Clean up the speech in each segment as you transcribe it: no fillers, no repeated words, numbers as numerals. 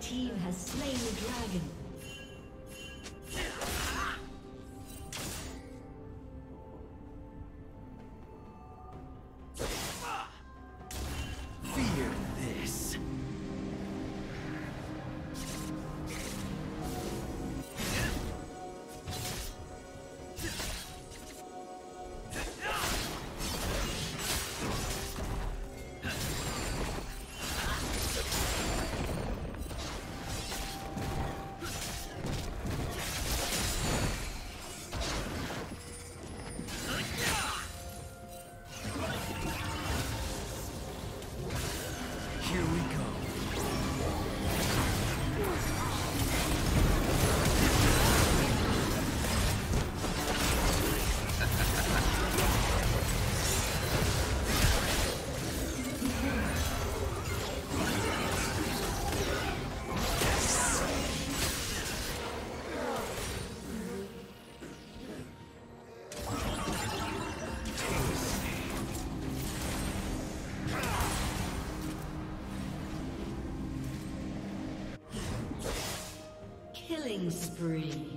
team has slain the dragon. Killing spree.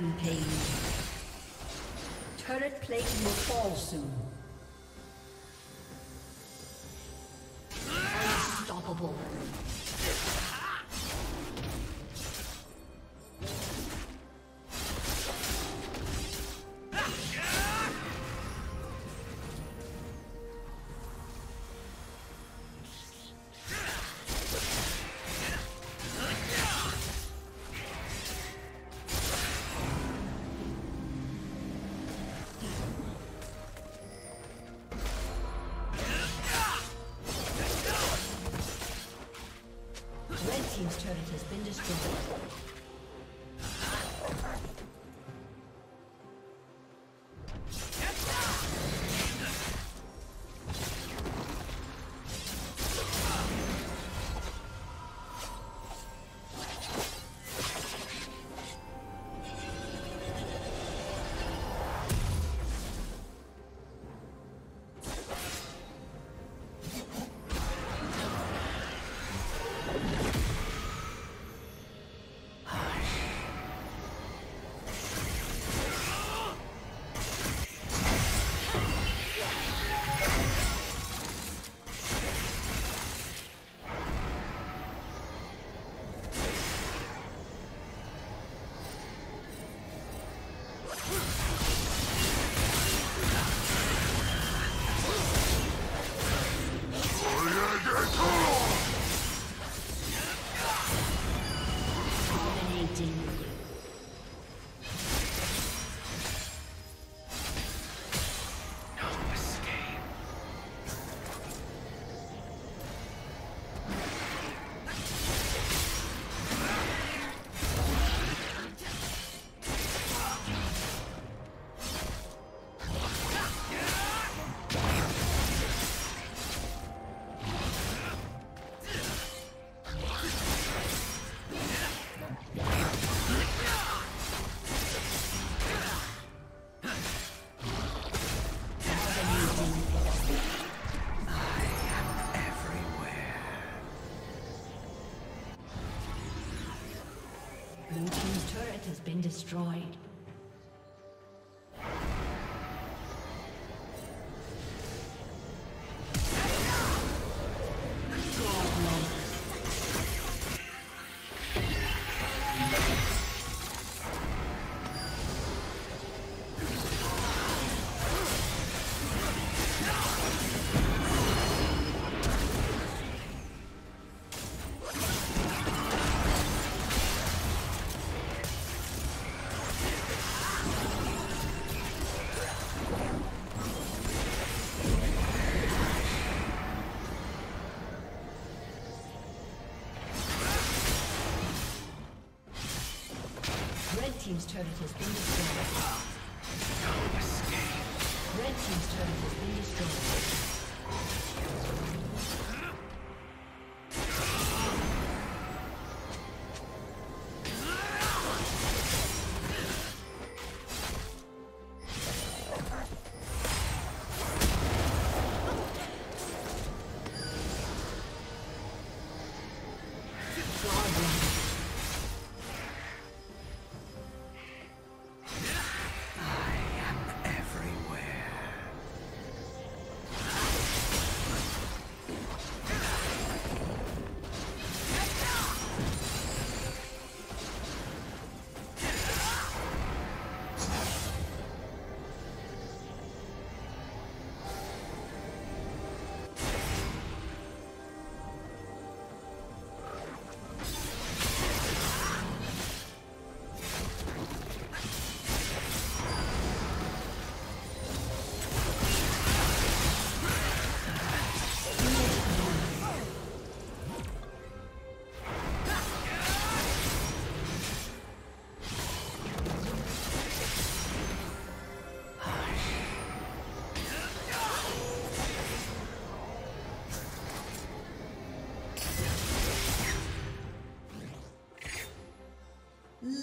Rampage. Turret plate will fall soon. Unstoppable. Been destroyed. Red team's turret has been destroyed. Red team's turret has been destroyed.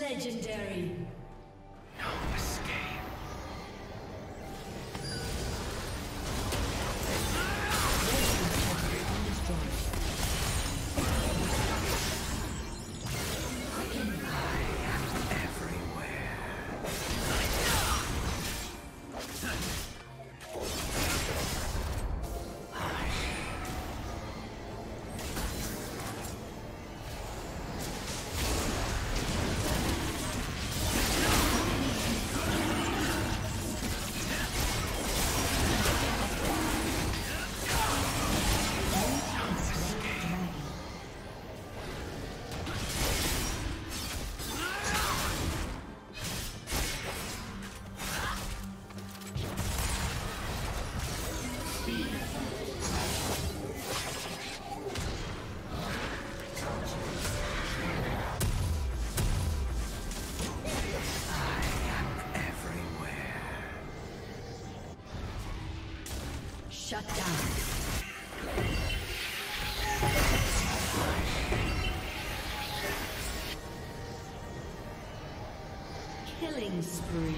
Legendary. No escape. I am everywhere. Shut down. Killing spree.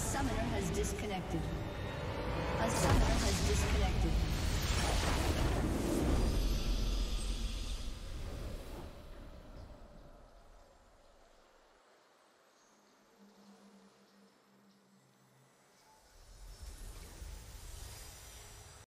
A summoner has disconnected.